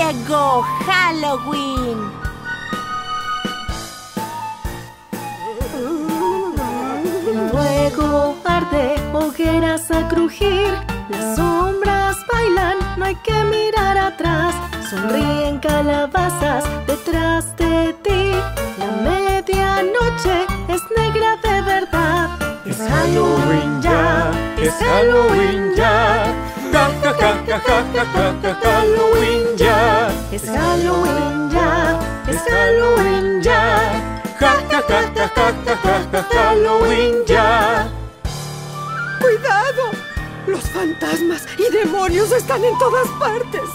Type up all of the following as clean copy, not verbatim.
Llegó Halloween. Luego arde, hogueras a crujir, las sombras bailan, no hay que mirar atrás. Sonríen calabazas detrás de ti. La medianoche es negra de verdad. Es Halloween ya, es Halloween ya. Ja ja ja ja ja ja, Halloween ya. Es Halloween ya, es Halloween ya. ¡Ja, ja, ja, ja, ja, ja, ja, ja! ¡Halloween ya! ¡Cuidado! ¡Los fantasmas y demonios están en todas partes!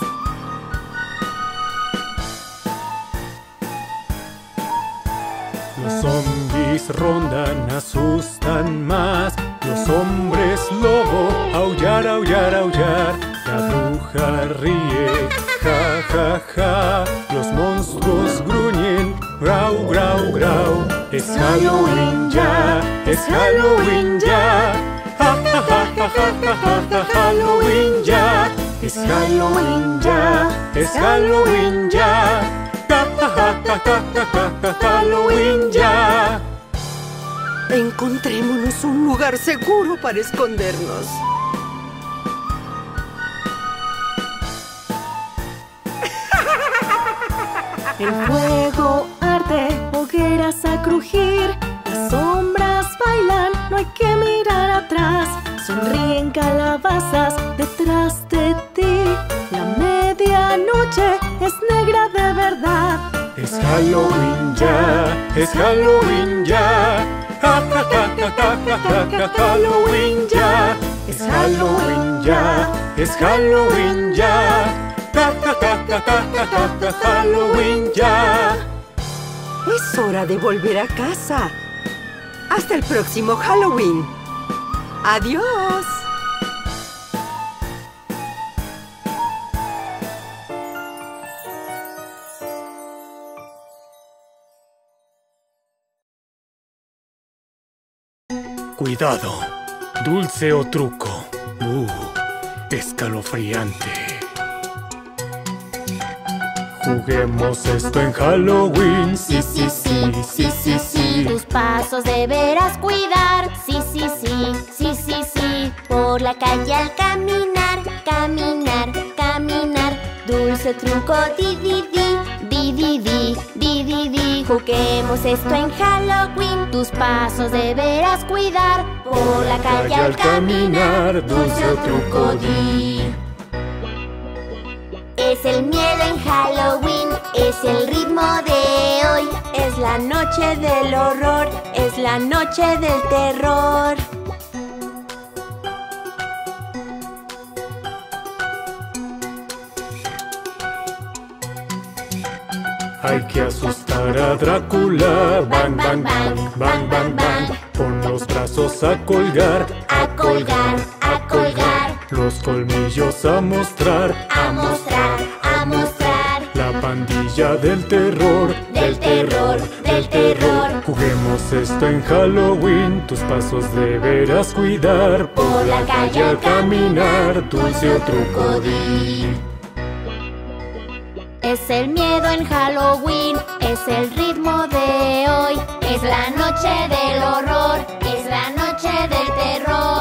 Los zombies rondan, asustan más. Los hombres lobo, aullar, aullar, aullar. La bruja ríe, ja, ja, ja. Los monstruos gruñen, grau, grau, grau. Es Halloween ya, es Halloween ya. Ja, ja, ja, ja, ja, ja, ja, Halloween ya. Es Halloween ya, es Halloween ya. Ja, ja, ja, ja, ja, ja, ja, Halloween ya. Encontrémonos un lugar seguro para escondernos. El fuego arde, hogueras a crujir, las sombras bailan, no hay que mirar atrás. Sonríen calabazas detrás de ti. La medianoche es negra de verdad. Es Halloween ya, es Halloween ya. Ja, ja, ja, ja, ja, ja, ja, Halloween ya. Es Halloween ya, es Halloween ya. Ja, ja, ja, ja, ja, ja, ja, Halloween ya. Es hora de volver a casa. Hasta el próximo Halloween. Adiós. Cuidado, dulce o truco. Escalofriante. Juguemos esto en Halloween, sí, sí, sí, sí, sí, sí. Tus pasos deberás cuidar, sí, sí, sí, sí, sí, sí. Por la calle al caminar, caminar, caminar. Dulce truco, di, di, di, di, di, di, di, di, di. Juguemos esto en Halloween, tus pasos deberás cuidar. Por la calle al caminar, dulce truco, di. Es el miedo en Halloween, es el ritmo de hoy. Es la noche del horror, es la noche del terror. Hay que asustar a Drácula, bang, bang, bang, bang, bang, bang. Con los brazos a colgar, a colgar, a colgar. Los colmillos a mostrar, a mostrar, a mostrar. La pandilla del terror, del terror, del terror. Juguemos esto en Halloween, tus pasos deberás cuidar. Por la calle al caminar, dulce o truco di. Es el miedo en Halloween, es el ritmo de hoy. Es la noche del horror, es la noche del terror.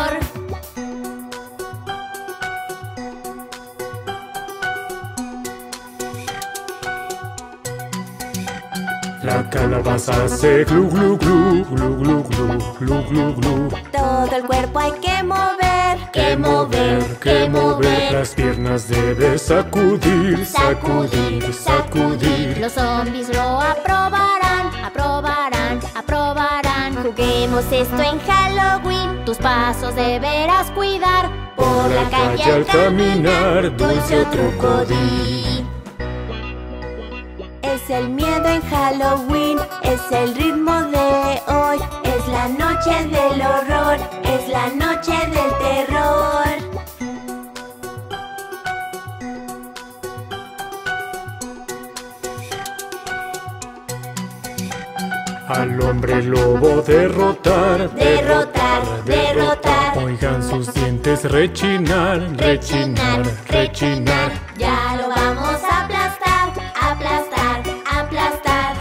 La calabaza hace glu glu glu, glu glu glu, glu glu glu. Todo el cuerpo hay que mover, que mover, que mover. Las piernas debes sacudir, sacudir, sacudir. Los zombies lo aprobarán, aprobarán, aprobarán. Juguemos esto en Halloween, tus pasos deberás cuidar. Por la calle al caminar, dulce o truco di. Es el miedo en Halloween, es el ritmo de hoy. Es la noche del horror, es la noche del terror. Al hombre lobo derrotar, derrotar, derrotar. Oigan sus dientes rechinar, rechinar, rechinar. Ya lo vamos a aplastar.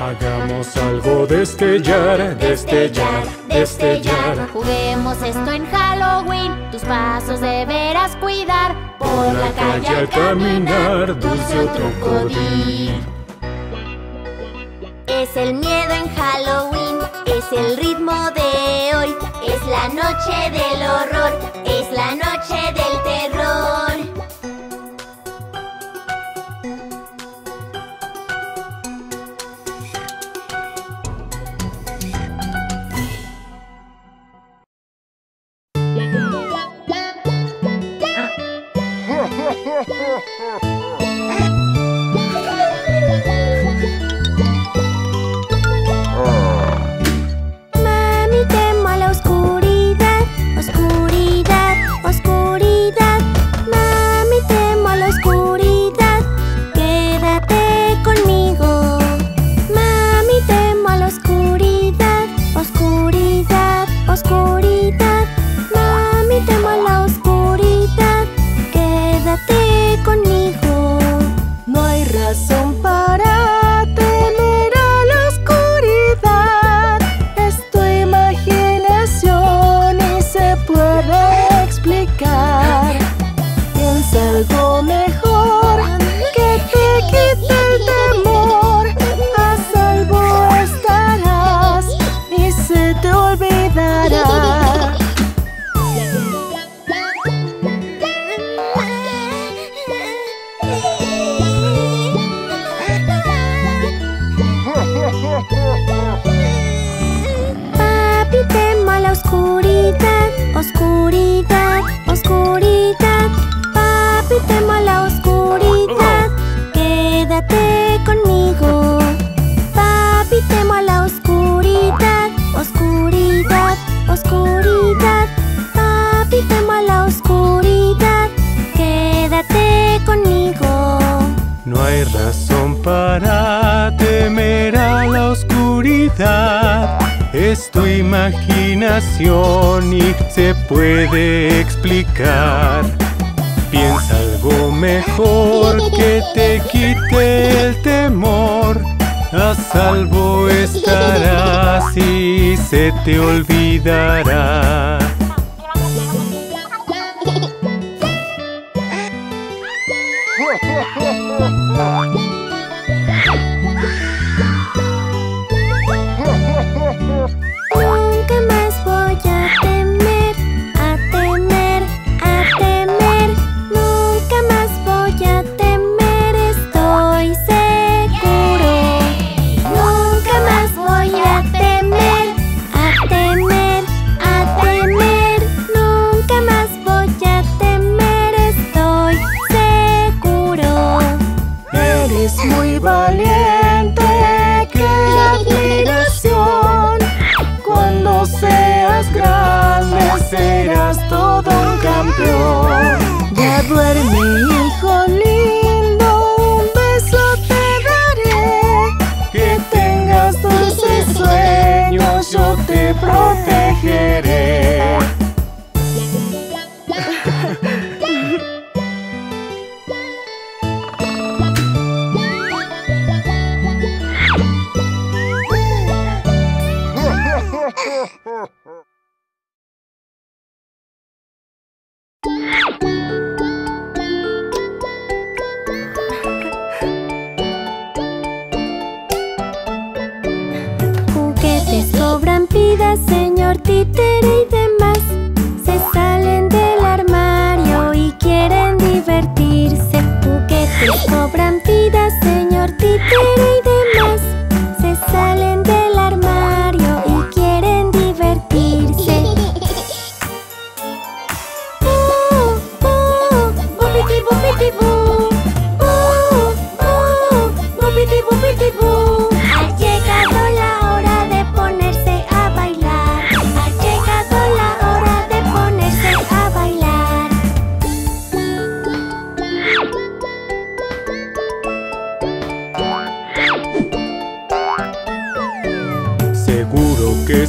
Hagamos algo destellar, destellar, destellar. Juguemos esto en Halloween, tus pasos deberás cuidar. Por la calle al caminar, dulce o crocodil. Es el miedo en Halloween, es el ritmo de hoy. Es la noche del horror, es la noche del terror. Es tu imaginación y se puede explicar. Piensa algo mejor que te quite el temor. A salvo estarás y se te olvidará.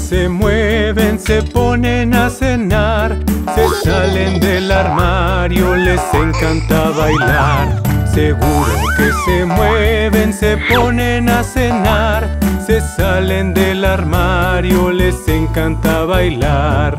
Se mueven, se ponen a cenar, se salen del armario, les encanta bailar. Seguro que se mueven, se ponen a cenar, se salen del armario, les encanta bailar.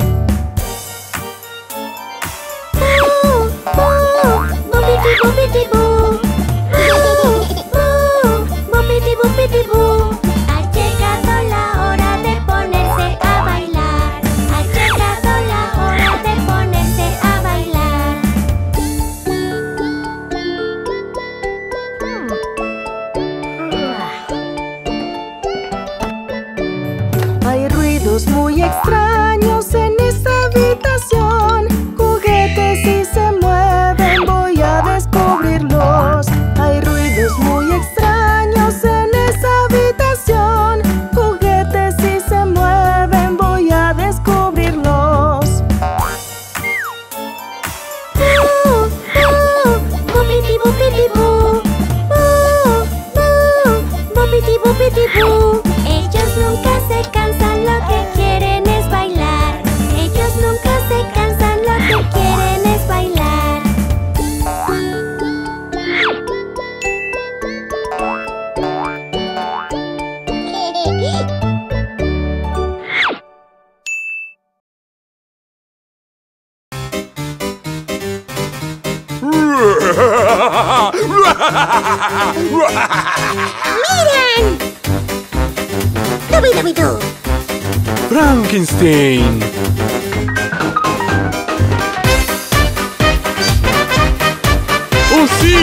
Muy extraños en esta habitación, juguetes si se mueven, voy a descubrirlos. Hay ruidos muy extraños en esa habitación, juguetes si se mueven, voy a descubrirlos. Ellos nunca se cansan, lo que quieren es bailar. Ellos nunca se cansan, lo que quieren es bailar. ¡Miren! Frankenstein. ¡Oh, sí!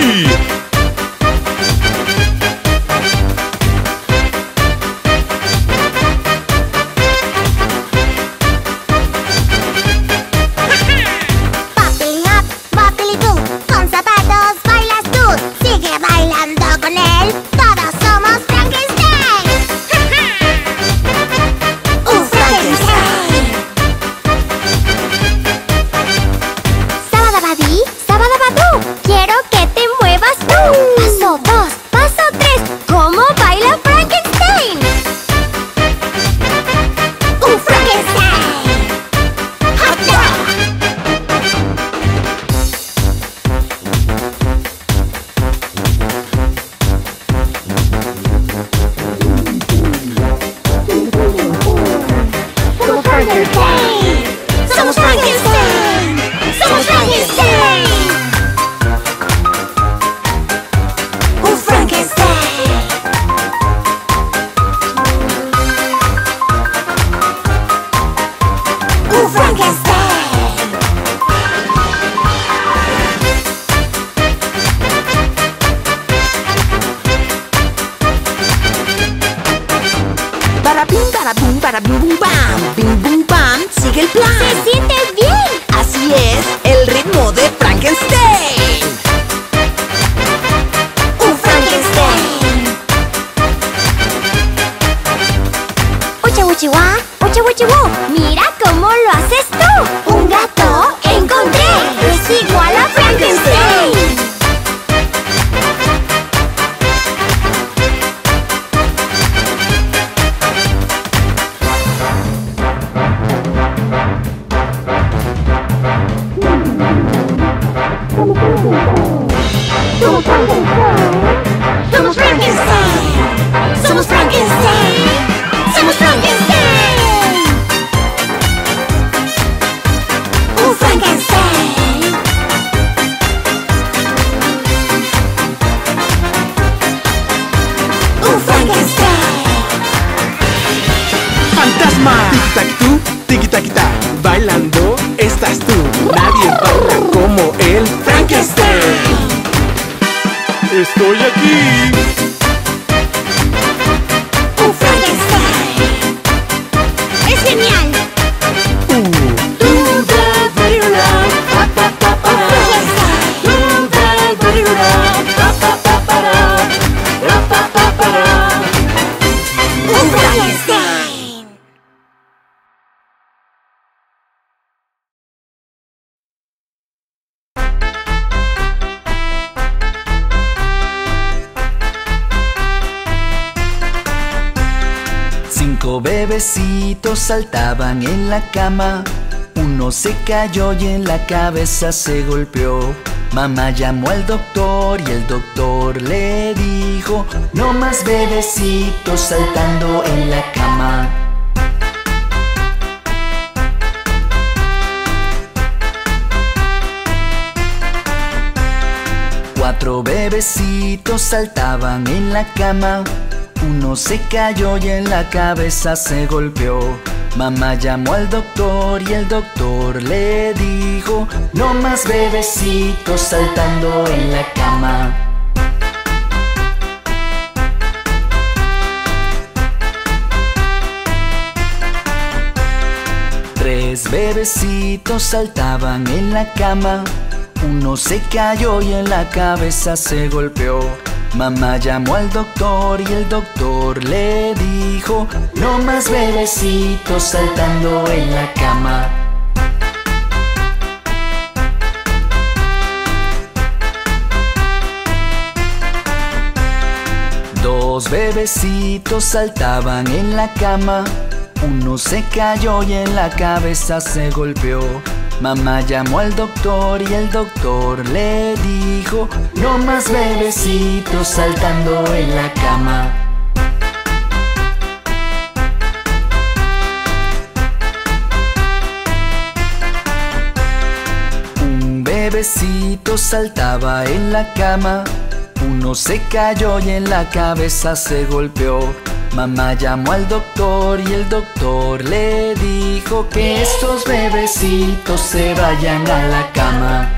Cinco bebecitos saltaban en la cama. Uno se cayó y en la cabeza se golpeó. Mamá llamó al doctor y el doctor le dijo: no más bebecitos saltando en la cama. Cuatro bebecitos saltaban en la cama. Uno se cayó y en la cabeza se golpeó. Mamá llamó al doctor y el doctor le dijo: no más bebecitos saltando en la cama. Tres bebecitos saltaban en la cama. Uno se cayó y en la cabeza se golpeó. Mamá llamó al doctor y el doctor le dijo: no más bebecitos saltando en la cama. Dos bebecitos saltaban en la cama. Uno se cayó y en la cabeza se golpeó. Mamá llamó al doctor y el doctor le dijo: no más bebecitos saltando en la cama. Un bebecito saltaba en la cama. Uno se cayó y en la cabeza se golpeó. Mamá llamó al doctor y el doctor le dijo que estos bebecitos se vayan a la cama.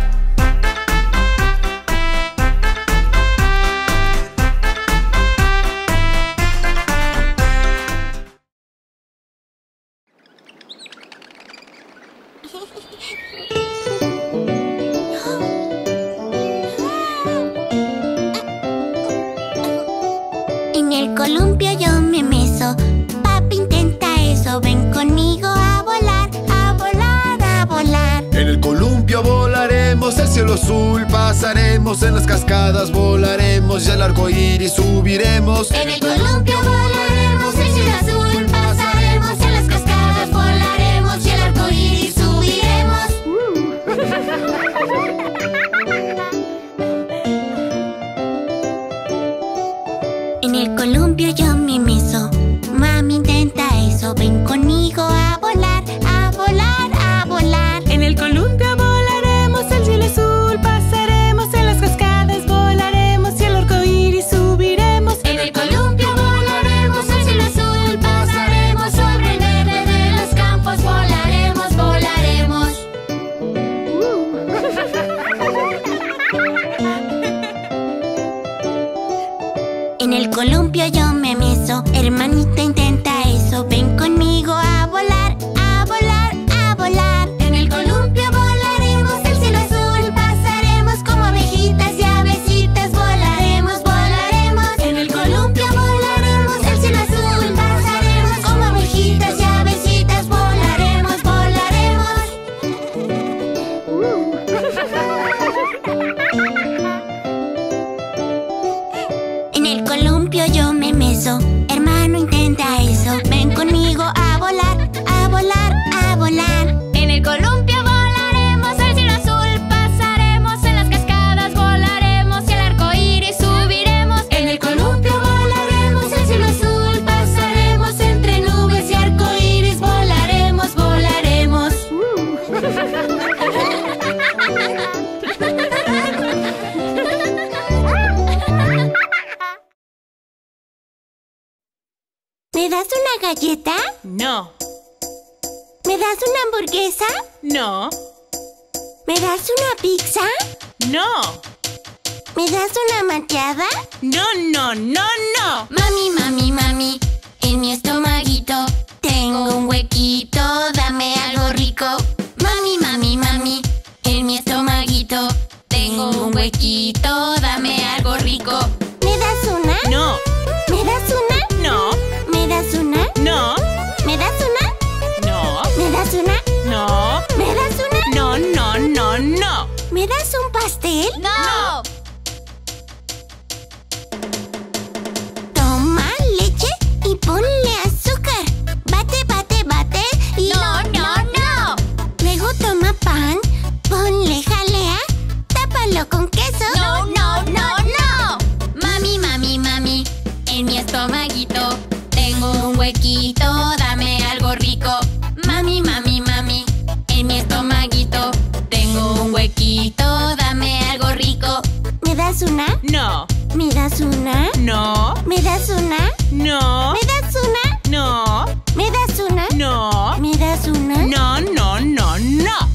En el columpio yo me meso, papi intenta eso, ven conmigo a volar, a volar, a volar. En el columpio volaremos, el cielo azul pasaremos, en las cascadas volaremos y al arco iris subiremos. En el columpio volaremos, el cielo azul pasaremos, en las cascadas volaremos y al arco iris subiremos. En el columpio yo me meso, mami intenta eso, ven conmigo a volar, a volar, a volar. En el columpio volaremos, el cielo azul pasaremos, en las cascadas volaremos y el arco iris subiremos. En el columpio volaremos, el cielo azul pasaremos, sobre el verde de los campos volaremos, volaremos. En el columpio yo me meso, hermanita intenta eso, ven conmigo a volar, a volar, a volar. En el columpio volaremos, el cielo azul pasaremos, como abejitas y avecitas volaremos, volaremos. En el columpio volaremos, el cielo azul pasaremos, como abejitas y avecitas volaremos, volaremos. En el columpio yo me meso, hermano intenta eso, ven conmigo a volar, a volar, a volar. En el columpio volaremos, el cielo azul pasaremos, en las cascadas volaremos y el arco iris subiremos. En el columpio volaremos, el cielo azul pasaremos, entre nubes y arco iris volaremos, volaremos. ¿Me das una galleta? No. ¿Me das una hamburguesa? No. ¿Me das una pizza? No. ¿Me das una malteada? No, no, no, no. Mami, mami, mami, en mi estomaguito tengo un huequito, dame algo rico. Mami, mami, mami, en mi estomaguito tengo un huequito, dame algo rico. ¿Me das una? No. ¿Me das una? No. ¿Me das una? No. ¿Me das una? No. ¿Me das una? No. ¿Me das una? No, no, no, no. ¿Me das un pastel? No. Toma leche y ponle azúcar. Bate, bate, bate y... No, no, no. Luego ¿Estilo con queso? ¡No, no, no, no! Mami, mami, mami, en mi estomaguito tengo un huequito, dame algo rico. Mami, mami, mami, en mi estomaguito tengo un huequito, dame algo rico. ¿Me das una? No. ¿Me das una? No. ¿Me das una? No. ¿Me das una? No. ¿Me das una? No. ¿Me das una? No, no, no, no.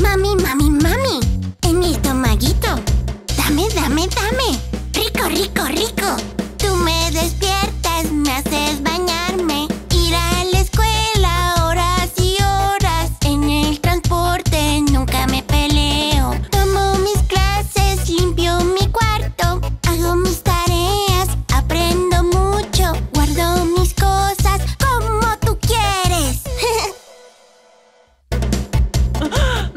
Mami, mami, mami, en mi estomaguito. Dame, dame, dame. Rico, rico, rico. Tú me despiertas, me haces bañarme. Ir a la escuela horas y horas. En el transporte nunca me peleo. Tomo mis clases, limpio mi cuarto. Hago mis tareas, aprendo mucho. Guardo mis cosas como tú quieres.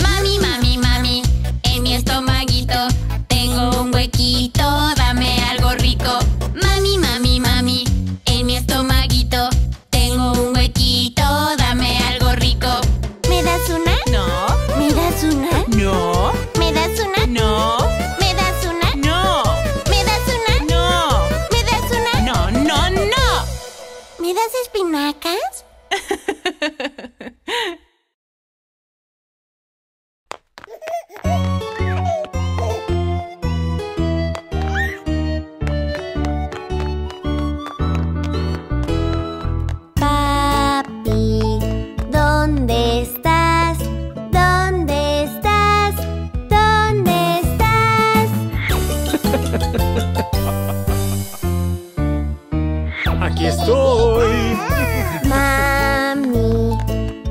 Mami, mami, mami, en mi estomaguito tengo un huequito, dame algo rico. Mami, mami, mami, en mi estomaguito tengo un huequito, dame algo rico. ¿Me das una? No. ¿Me das una? No. ¿Me das una? No. ¿Me das una? No. ¿Me das una? No. ¿Me das una? No, no, no. ¿Me das espinacas? Papi, ¿dónde estás? ¿Dónde estás? ¿Dónde estás? Aquí estoy. Mami,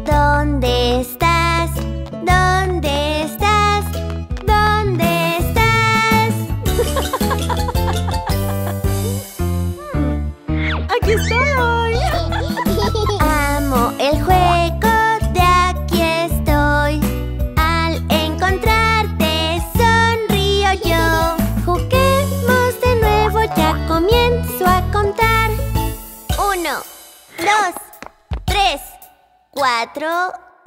¿dónde estás? ¿Dónde estás? ¿Dónde estás? Aquí estoy. Amo el juego de aquí estoy. Al encontrarte sonrío yo. Juguemos de nuevo, ya comienzo a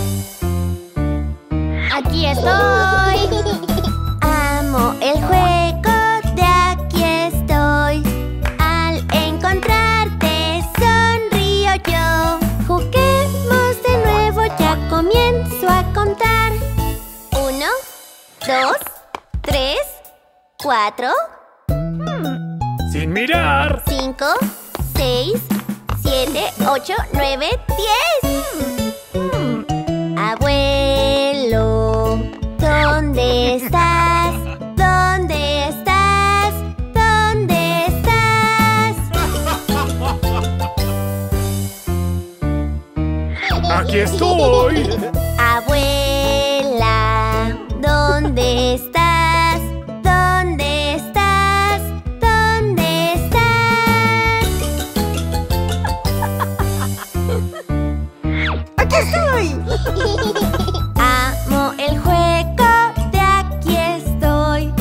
contar. 1, 2, 3, 4. Sin mirar. 5, 6, 7, 8, 9, 10. Coco, ¿dónde estás? ¿Dónde estás? ¿Dónde estás? ¡Aquí estás! Johnny, ¿dónde estás? ¿Dónde estás? ¿Dónde estás? ¡Aquí estoy! Amo el juego de aquí estoy.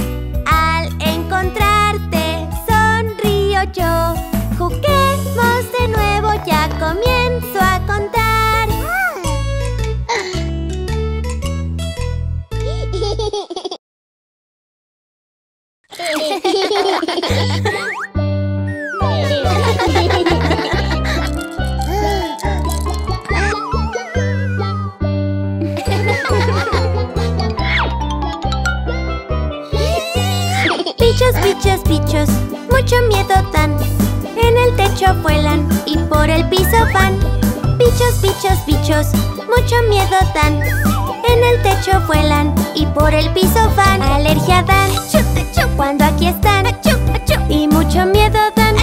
Al encontrarte sonrío yo. Juguemos de nuevo, ya comienzo a contar. 1, 2, 3, 4. Sin mirar. 5, 6, 7, 8, 9, 10. Abuelo, ¿dónde estás? ¿Dónde estás? ¿Dónde estás? Aquí estoy. Abuela, ¿dónde estás? ¿Dónde estás? ¿Dónde estás? ¡Aquí estoy! Amo el juego de aquí estoy. Al encontrarte sonrío yo. Juguemos de nuevo, ya comienzo a contar. 1. Bichos, bichos, bichos, mucho miedo dan. En el techo vuelan y por el piso van. Bichos, bichos, bichos, mucho miedo dan. En el techo vuelan y por el piso van. Alergia dan cuando aquí están y mucho miedo dan.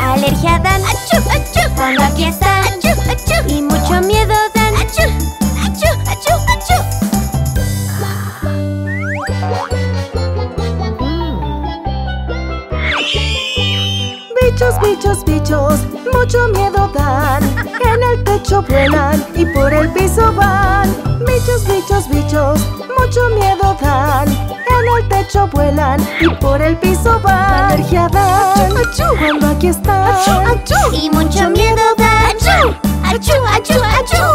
Alergia dan cuando aquí están. mucho miedo dan. En el techo vuelan y por el piso van. Bichos, bichos, bichos, mucho miedo dan. En el techo vuelan y por el piso van. Alergia dan cuando aquí están. Y mucho miedo dan. Alergia dan cuando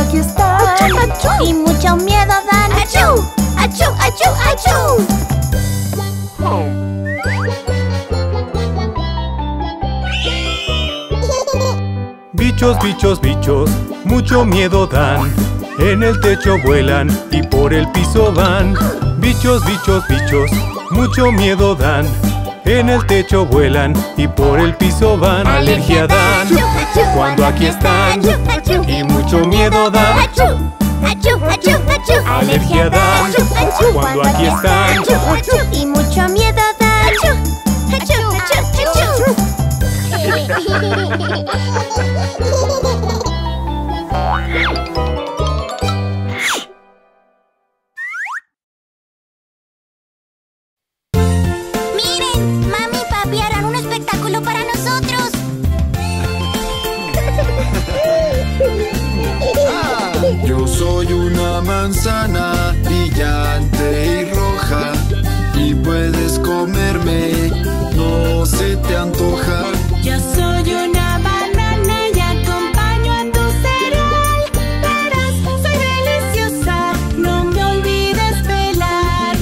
aquí están. Y mucho miedo dan. Bichos, bichos, bichos, mucho miedo dan. En el techo vuelan y por el piso van. Bichos, bichos, bichos, mucho miedo dan. En el techo vuelan y por el piso van. Alergia dan cuando aquí están. Y mucho miedo dan. Alergia dan cuando aquí están. Y mucho miedo dan. ¡Miren! Mami y papi harán un espectáculo para nosotros. Yo soy una manzana brillante y roja, y puedes comerme, no se te antoja. Yo soy una banana y acompaño a tu cereal. Verás, soy deliciosa, no me olvides pelar.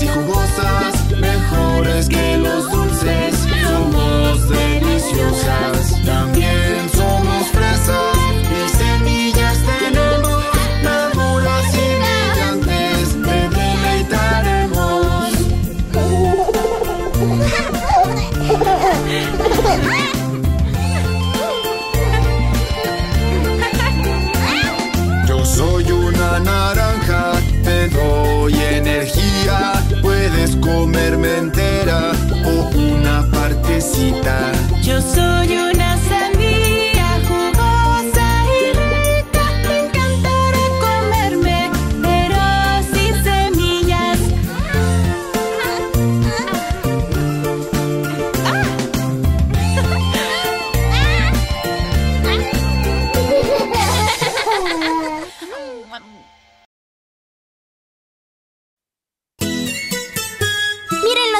Y jugosas, mejores que los dulces, somos deliciosas. También somos fresas y semillas tenemos, maduras y brillantes, te deleitaremos. Yo soy una naranja, te doy energía. Puedes comerme entera o una partecita. Yo soy una sandía jugosa y rica. Te encantará comerme, pero sin semillas.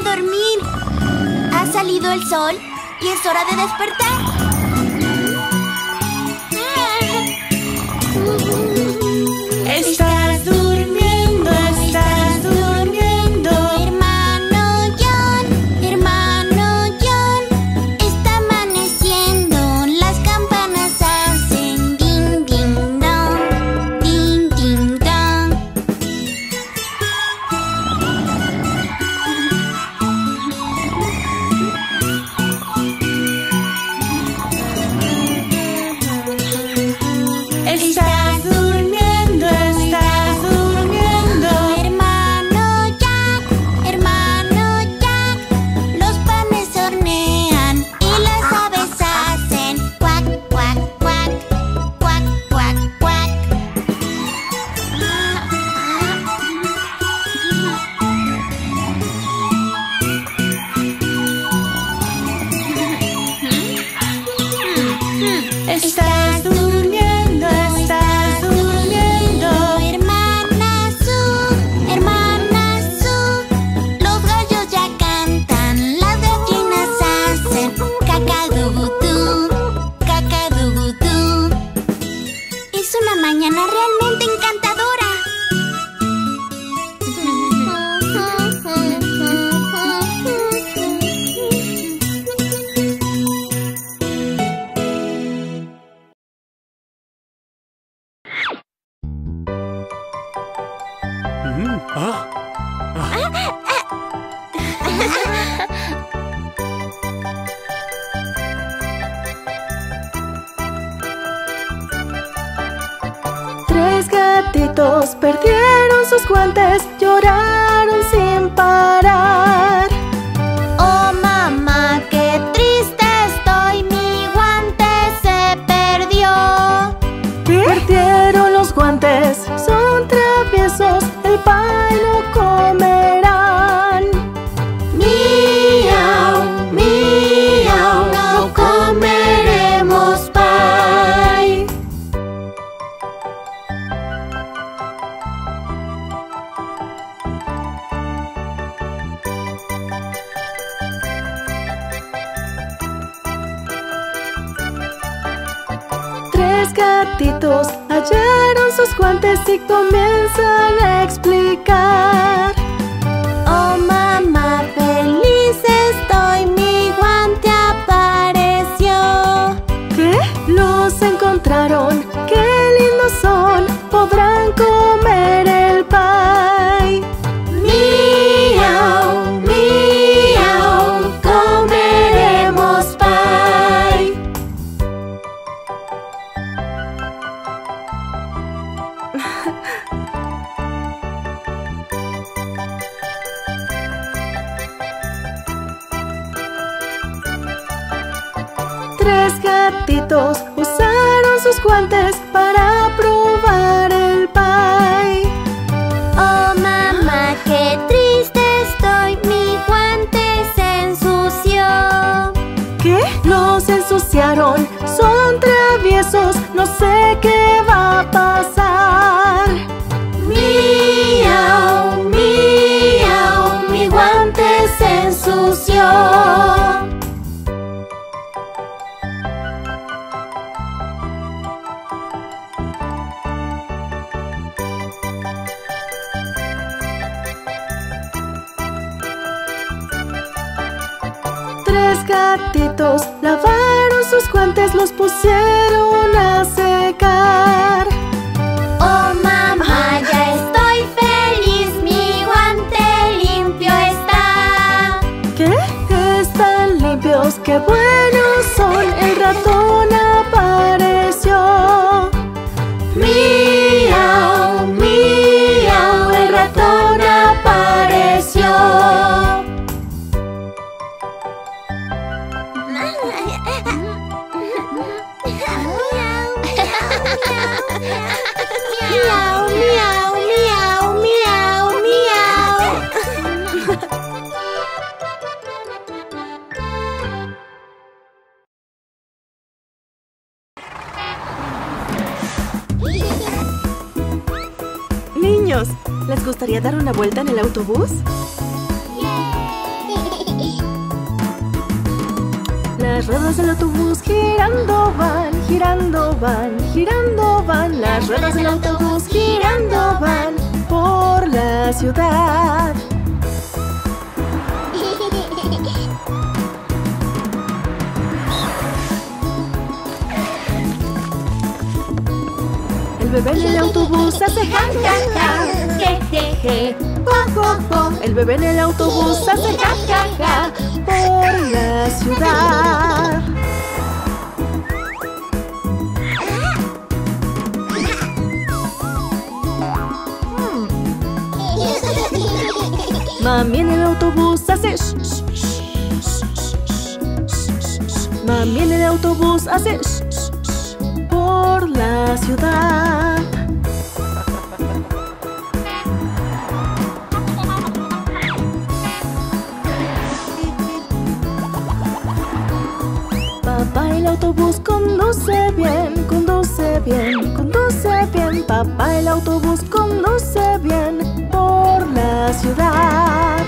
Dormir. Ha salido el sol y es hora de despertar. Estás durmiendo, estás durmiendo. Hermano John, está amaneciendo. Las campanas hacen ding, ding, dong. Ding, ding, dong. Tres gatitos perdieron sus guantes, lloraron sin parar. Oh mamá, qué triste estoy, mi guante se perdió. pobres gatitos hallaron sus guantes y comienzan a explicar. Oh mamá, feliz estoy, mi guante apareció. ¿Qué? Los encontraron, qué lindos son, podrán comer el pie. Miau, miau, comeremos pie. Tres gatitos usaron sus guantes para probar el pie. Oh mamá, qué triste estoy, mi guante se ensució. ¿Qué? Los ensuciaron, son traviesos, no sé qué va a pasar. Miau, miau, mi guante se ensució. Gatitos lavaron sus guantes, los pusieron a secar. Oh mamá, ya estoy feliz, mi guante limpio está. ¿Qué? Están limpios, qué buenos son, el ratón apareció. Miau, miau, el ratón apareció. Miau, miau, miau, miau, miau. Niños, ¿les gustaría dar una vuelta en el autobús? Las ruedas del autobús girando van, girando van, girando van. Las ruedas del autobús girando van por la ciudad. El bebé en el autobús hace ja, ja, ja, je, je, je, po, po, po. El bebé en el autobús hace ja, ja, ja por la ciudad. Mami en el autobús hace sh, sh, sh, sh, sh, sh. Mami en el autobús hace sh, sh, sh, por la ciudad. Papá el autobús conduce bien, conduce bien, conduce bien. Papá el autobús conduce bien por la ciudad.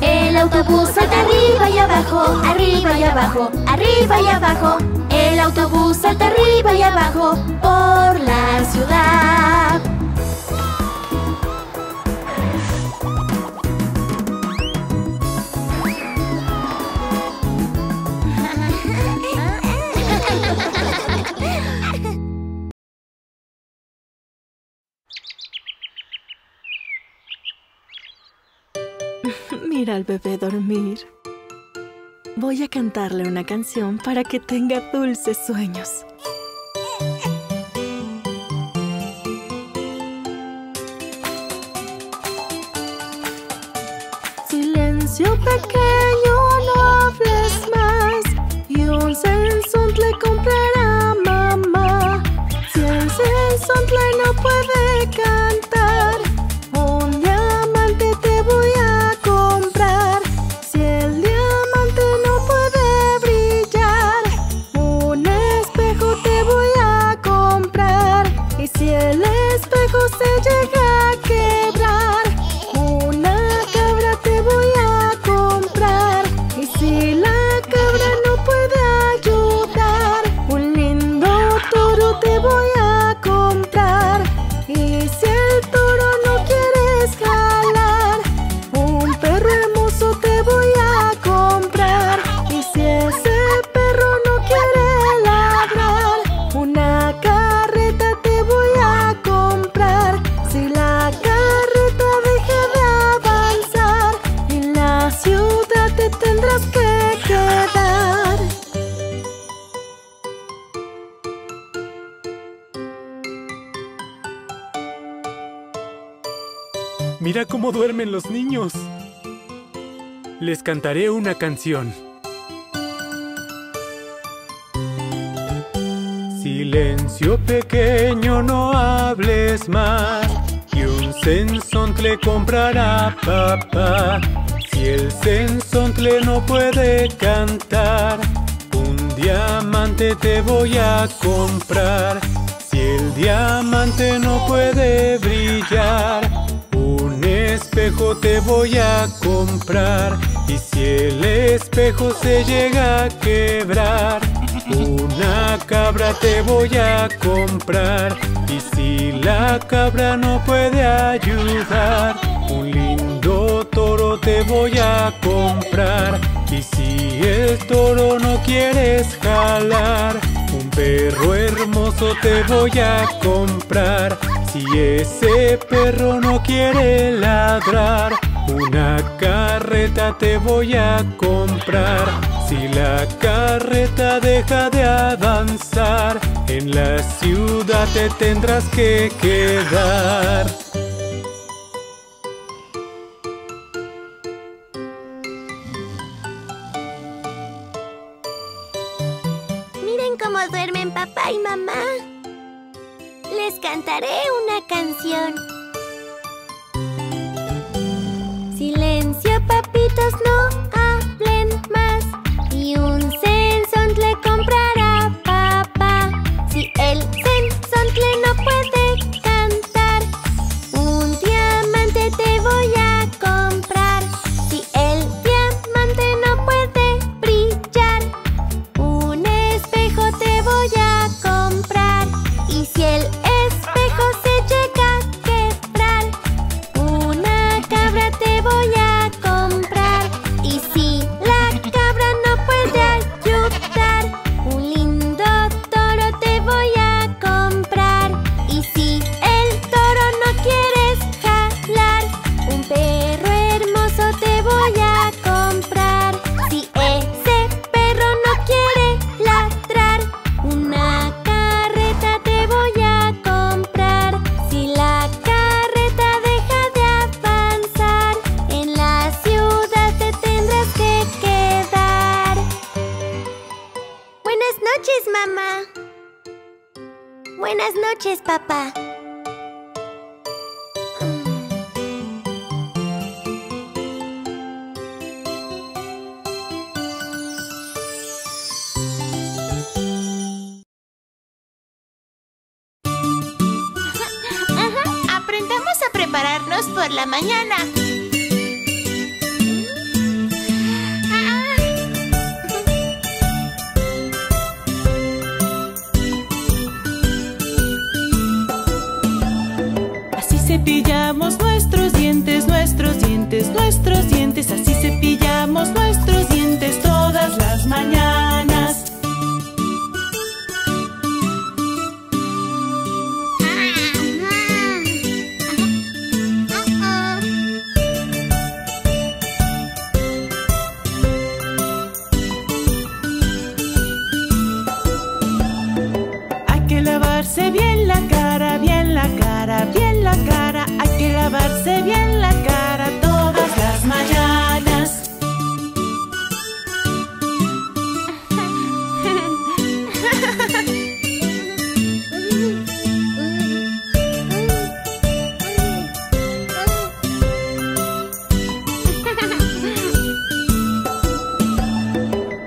El autobús salta arriba y abajo, arriba y abajo, arriba y abajo. El autobús salta arriba y abajo por la ciudad. Mira al bebé dormir. Voy a cantarle una canción para que tenga dulces sueños. Silencio pequeño, no hables más, y un sensón le comprará a mamá. Si el sensón no puede cantar, un diamante te voy a comprar. Si el espejo se llega a quebrar, Mira cómo duermen los niños. Les cantaré una canción. Silencio pequeño, no hables más, que un sensontle comprará papá. Si el sensontle no puede cantar, un diamante te voy a comprar. Si el diamante no puede brillar, un espejo te voy a comprar. Y si el espejo se llega a quebrar, una cabra te voy a comprar. Y si la cabra no puede ayudar, un lindo toro te voy a comprar. Y si el toro no quieres jalar, un perro hermoso te voy a comprar. Si ese perro no quiere ladrar, una carreta te voy a comprar. Si la carreta deja de avanzar, en la ciudad te tendrás que quedar. Miren cómo duermen papá y mamá. Les cantaré una canción. Silencio, papitos, no hablen más, y un sensontle le comprará papá. Si el sensontle no puede cantar, un diamante te voy a comprar. Si el diamante no puede brillar, un espejo te voy a comprar. Y si el espejo se llega a quebrar, una cabra te voy a comprar. Y si la cabra no puede ayudar, un lindo toro te voy a comprar. Y si el toro no quieres jalar, un perro hermoso te voy a comprar. Si ese perro no quiere ladrar, una carreta te voy a comprar. Si la carreta deja de avanzar, en la ciudad te tendrás que quedar. Buenas noches, mamá. Buenas noches, papá. Aprendamos a prepararnos por la mañana. Así cepillamos nuestros dientes, nuestros dientes, nuestros dientes. Así cepillamos nuestros dientes todas las mañanas. Bien la cara, hay que lavarse bien la cara todas las mañanas.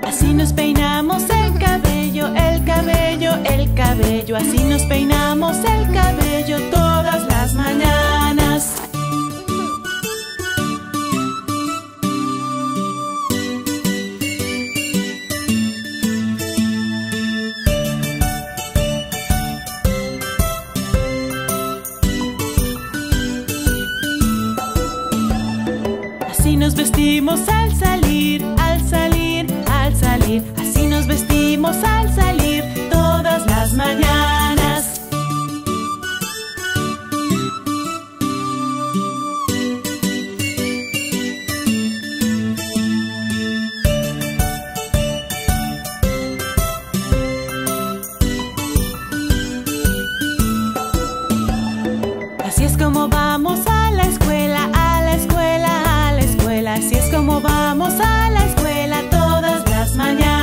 Así nos peinamos el cabello, el cabello, el cabello. Así nos peinamos el cabello todas las mañanas. Así nos vestimos al salir, al salir, al salir. Así nos vestimos al salir todas las mañanas. Así es como vamos a la escuela. vamos a la escuela todas las mañanas.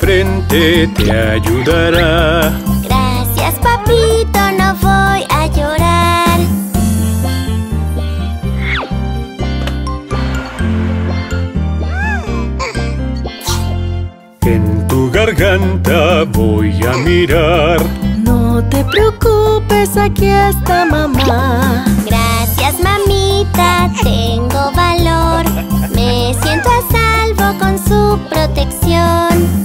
Frente te ayudará. Gracias, papito, no voy a llorar. En tu garganta voy a mirar. No te preocupes, aquí está mamá. Gracias, mamita, tengo valor. Me siento a salvo con su protección.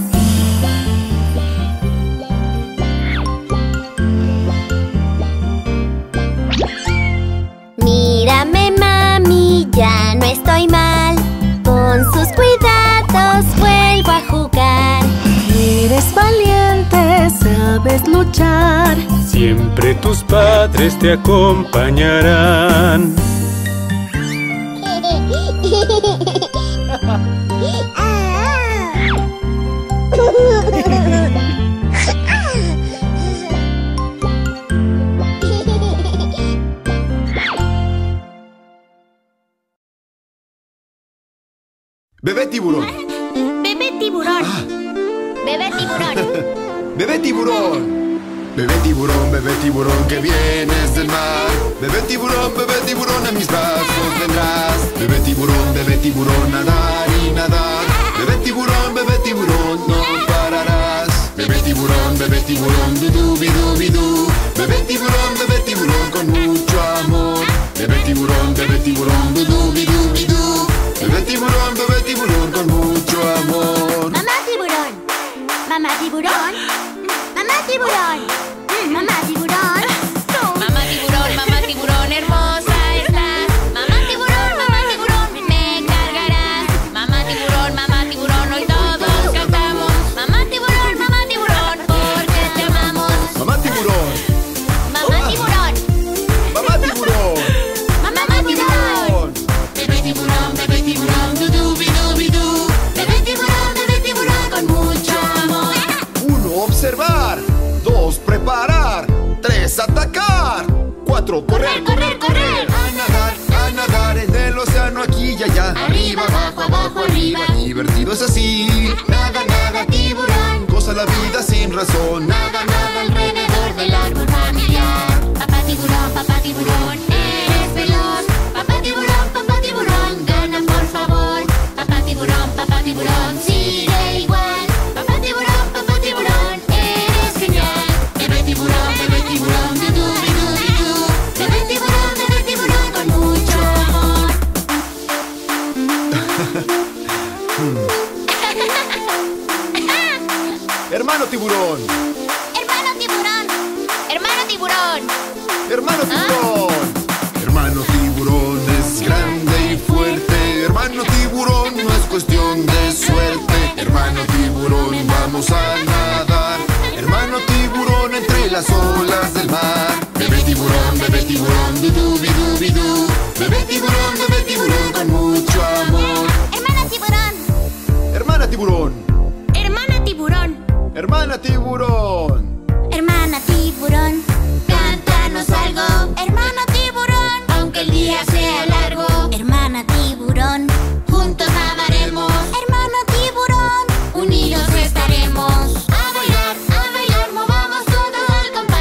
Ya no estoy mal, con sus cuidados vuelvo a jugar. Eres valiente, sabes luchar. Siempre tus padres te acompañarán. Bebé tiburón. Bebé tiburón. Ah. Bebé tiburón. Bebé tiburón. Bebé tiburón, bebé tiburón, que vienes del mar. Bebé tiburón, en mis brazos vendrás. Bebé tiburón, nadar y nadar. Bebé tiburón, no pararás. Bebé tiburón, du-du-bi-du-bi-du. Bebé tiburón, con mucho amor. Bebé tiburón, du-du-bi-du-bi-du. Bebé tiburón, con mucho amor. Mamá tiburón, mamá tiburón, mamá tiburón, mamá tiburón. Mamá tiburón hermosa estás. Mamá tiburón, me cargarás. Mamá tiburón, hoy todos cantamos. Mamá tiburón, porque te amamos. Mamá tiburón, mamá tiburón, mamá tiburón, mamá tiburón. Bebé tiburón, bebé tiburón, du-du-bi-du-bi-du. Bebé tiburón, con mucho amor. 1, observar. 2, preparar. 3, atacar. 4, correr, correr, correr. A nadar en el océano aquí y allá. Arriba, abajo, abajo, arriba. Divertido es así. Nada, nada, tiburón. Goza la vida sin razón. Nada, nada, alrededor del árbol familiar. Papá tiburón, eres veloz. Papá tiburón, gana por favor. Papá tiburón, sigue igual. Papá tiburón, eres genial. Bebé tiburón, du-du-bi-du-bi-du. Bebé tiburón, con mucho amor. Hermano tiburón. Hermano tiburón. Hermano tiburón. Hermano tiburón. Hermano tiburón es grande y fuerte. Hermano tiburón, no es cuestión de suerte. Hermano tiburón, vamos a nadar. Hermano tiburón, entre las olas del mar. Bebé tiburón, du-du-bi-du-bi-du. Bebé tiburón, con mucho amor. Hermana tiburón. Hermana tiburón. Hermana tiburón. Hermana tiburón. Hermana tiburón. Cántanos algo. Hermano tiburón. Aunque el día sea largo. Hermana tiburón. Juntos amaremos. Hermano tiburón. Unidos estaremos. A bailar, movamos todo al compás.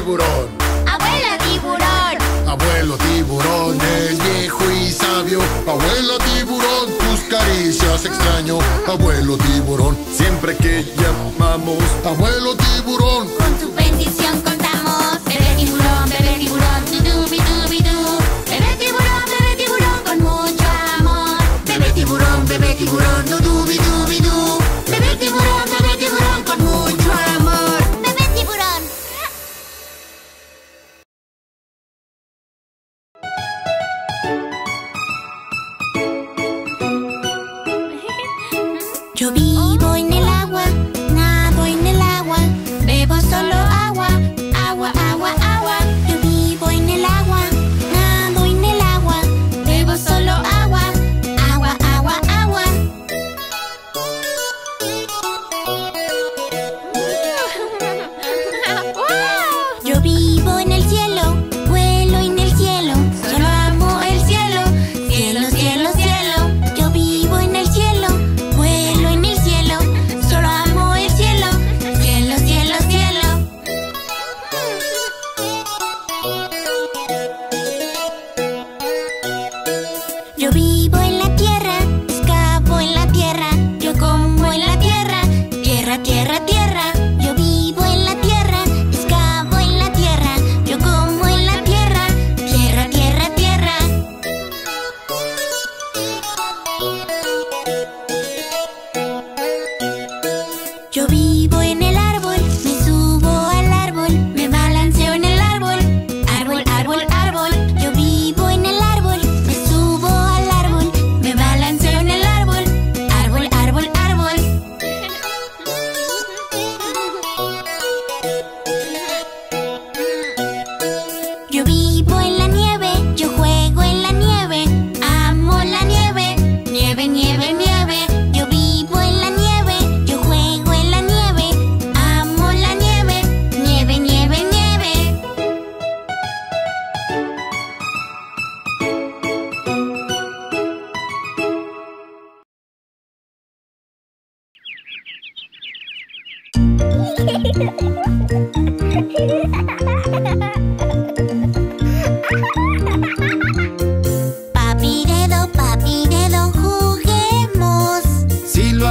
tiburón. Abuelo tiburón. Abuelo tiburón es viejo y sabio. Abuelo tiburón, tus caricias extraño. Abuelo tiburón, siempre que llamamos. Abuelo tiburón, con tu bendición contamos. Bebé tiburón, bebé tiburón, tubi tubi tu. Bebé tiburón, con mucho amor. Bebé tiburón, tubi tubi tu. Bebé tiburón, con mucho amor. Bebé tiburón. Yo vivo en el agua, nado en el agua, bebo solo agua, agua, agua, agua. Yo vivo en el agua, nado en el agua, bebo solo agua, agua, agua, agua. Yo vivo en el cielo, vuelo en el cielo, solo amo el cielo, cielo, cielo, cielo. Yo vivo en el cielo, vuelo en el cielo, solo amo el cielo, cielo, cielo, cielo. Yo vivo en la tierra, escapo en la tierra, yo como en la tierra, tierra, tierra, tierra. Yo vivo en la tierra, escapo en la tierra, yo como en la tierra, tierra, tierra, tierra. Yo vivo en el árbol, me subo al árbol, me balanceo en el árbol, árbol, árbol, árbol. Yo vivo en el árbol, me subo al árbol, me balanceo en el árbol, árbol, árbol, árbol. Yo vivo en la nieve, yo juego en la nieve, amo la nieve, nieve, nieve, nieve. Yo vivo en la nieve, yo juego en la nieve, amo la nieve, nieve, nieve, nieve. Papi dedo, juguemos. Sí lo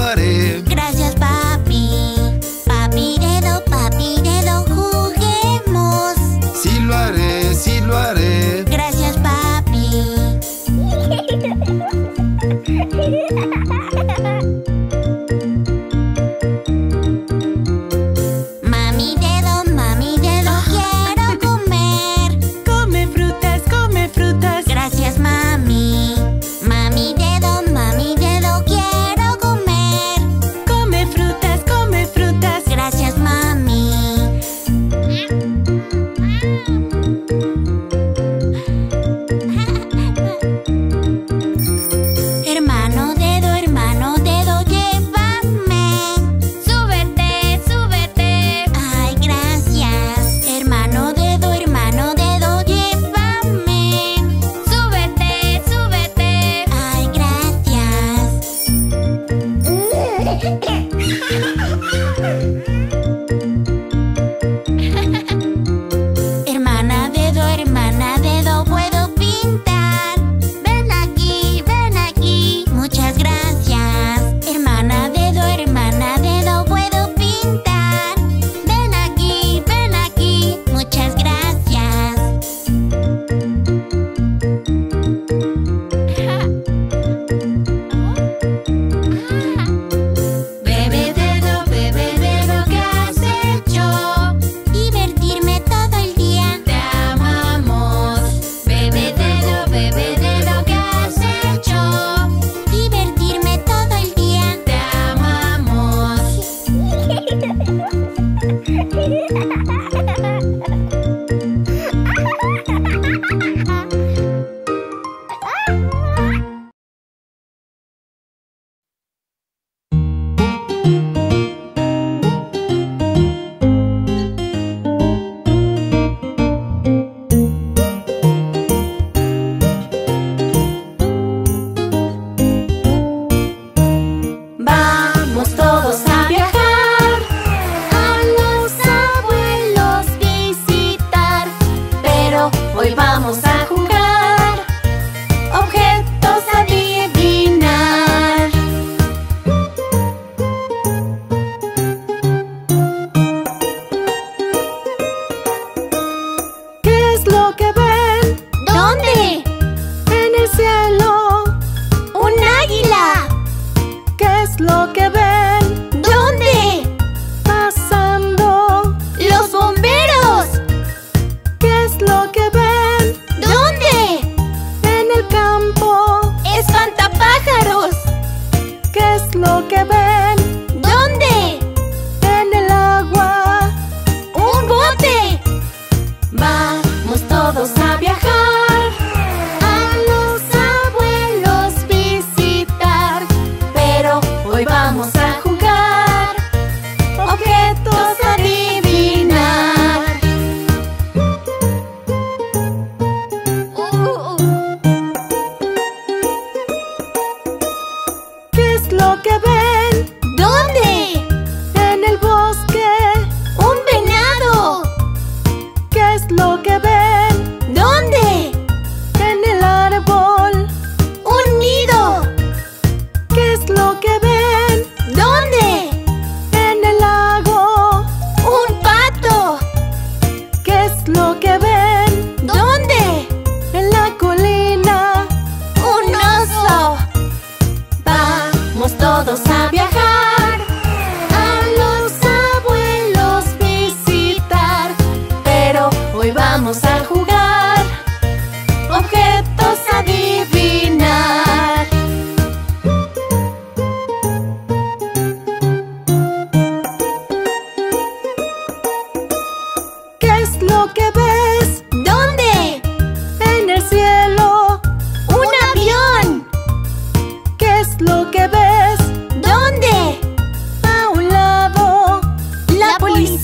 haré, Gracias, papi. Papi dedo, juguemos. Sí lo haré, Gracias, papi.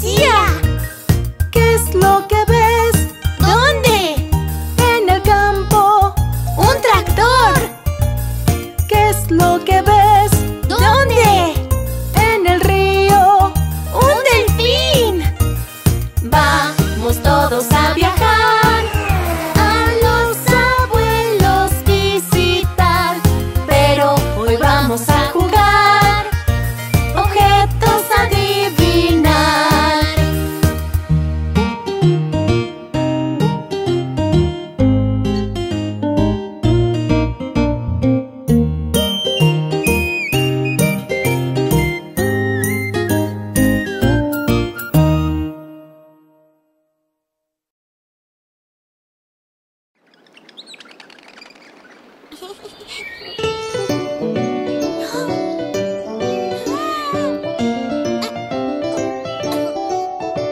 policía. ¿Qué es lo que ves? ¿Dónde? En el campo. ¡Un tractor! ¿Qué es lo que ves? ¿Dónde? En el río. ¡Un delfín! Vamos todos a viajar, a los abuelos visitar, pero hoy vamos a jugar, objetos adivinar.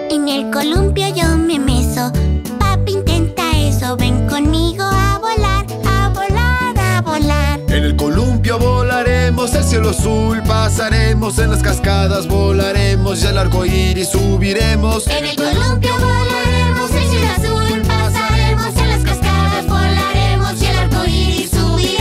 En el columpio yo me meso. Papi, intenta eso. Ven conmigo a volar, a volar, a volar. En el columpio volaremos el cielo azul. Pasaremos en las cascadas, volaremos y al arco iris subiremos. En el columpio volaremos el cielo azul. Pasaremos en las cascadas, volaremos y al arco iris subiremos.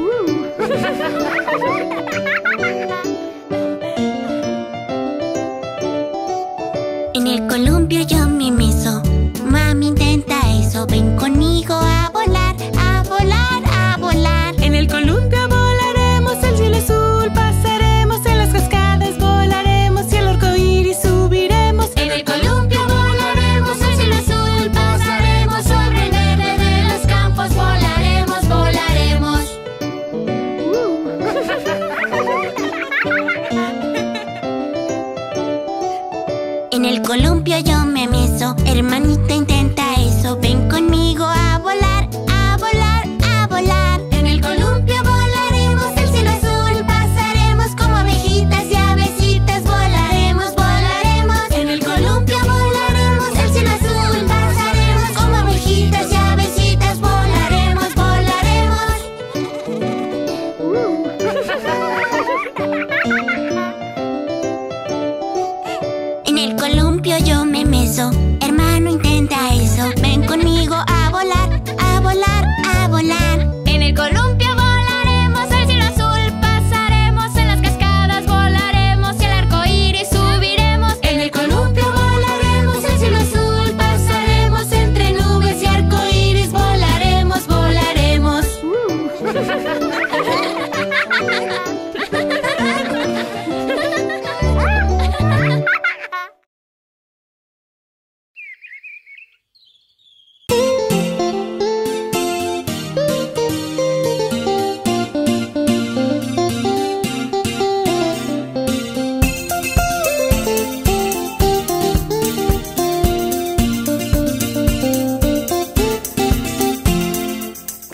En el columpio yo me meso. Mami, intenta eso. Ven conmigo a volar, a volar, a volar. En el columpio volaremos el cielo azul. Pasaremos en las cascadas, volaremos y el arco iris subiremos. En el columpio volaremos el cielo azul. Pasaremos sobre el verde de los campos. Volaremos, volaremos. En el columpio yo me meso. Hermanita, intenta eso. Ven conmigo a volar, a volar, a volar. En el columpio volaremos el cielo azul. Pasaremos como abejitas y avecitas. Volaremos, volaremos. En el columpio volaremos el cielo azul. Pasaremos como abejitas y avecitas. Volaremos, volaremos. En el columpio yo me meso. Hermano, intenta eso. Ven conmigo a volar, a volar, a volar. En el columpio volaremos el cielo azul. Pasaremos en las cascadas, volaremos y el arco iris subiremos. En el columpio volaremos el cielo azul. Pasaremos entre nubes y arco iris. Volaremos, volaremos.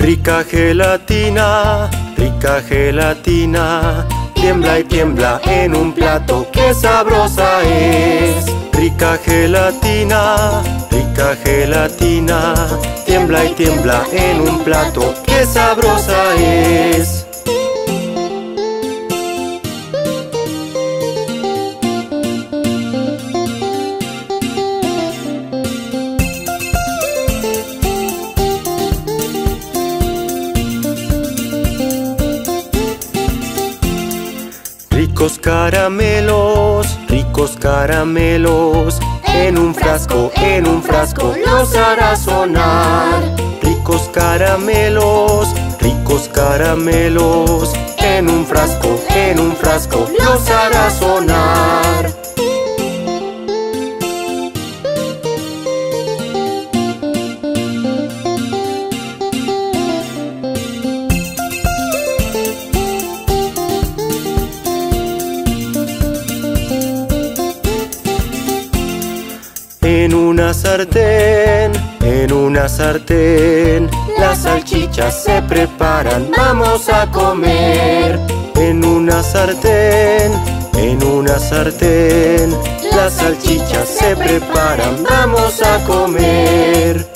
Rica gelatina, tiembla y tiembla en un plato, ¡qué sabrosa es! Rica gelatina, tiembla y tiembla en un plato, ¡qué sabrosa es! Ricos caramelos, en un frasco los hará sonar. Ricos caramelos, en un frasco los hará sonar. En una sartén, las salchichas se preparan, vamos a comer. En una sartén, las salchichas se preparan, vamos a comer.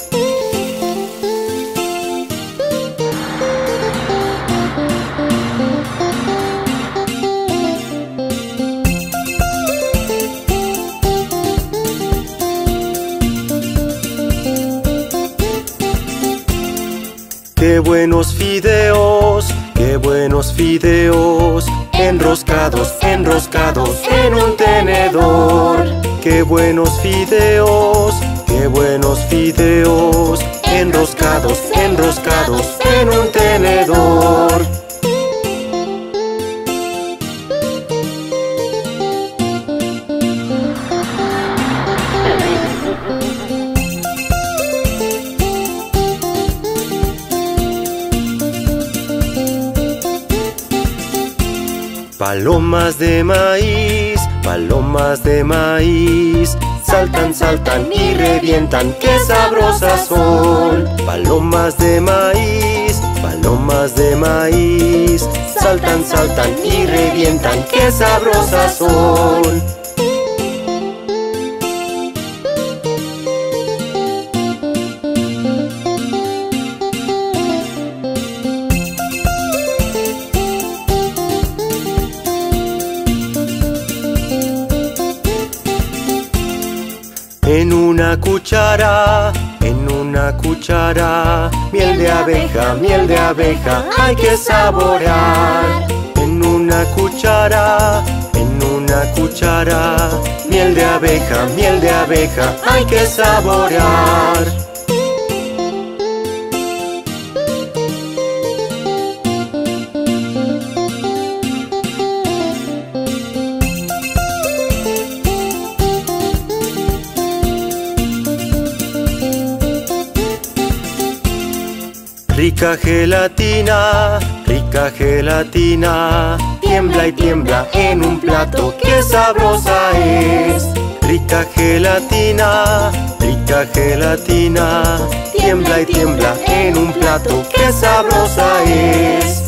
¡Qué buenos fideos! ¡Qué buenos fideos! Enroscados, enroscados en un tenedor. ¡Qué buenos fideos! ¡Qué buenos fideos! Enroscados, enroscados en un tenedor. Palomas de maíz, saltan, saltan y revientan, ¡qué sabrosas son! Palomas de maíz, saltan, saltan y revientan, ¡qué sabrosas son! En una cuchara, miel de abeja, hay que saborear. En una cuchara, miel de abeja, hay que saborear. Rica gelatina, tiembla y tiembla en un plato, ¡qué sabrosa es! Rica gelatina, tiembla y tiembla en un plato, ¡qué sabrosa es!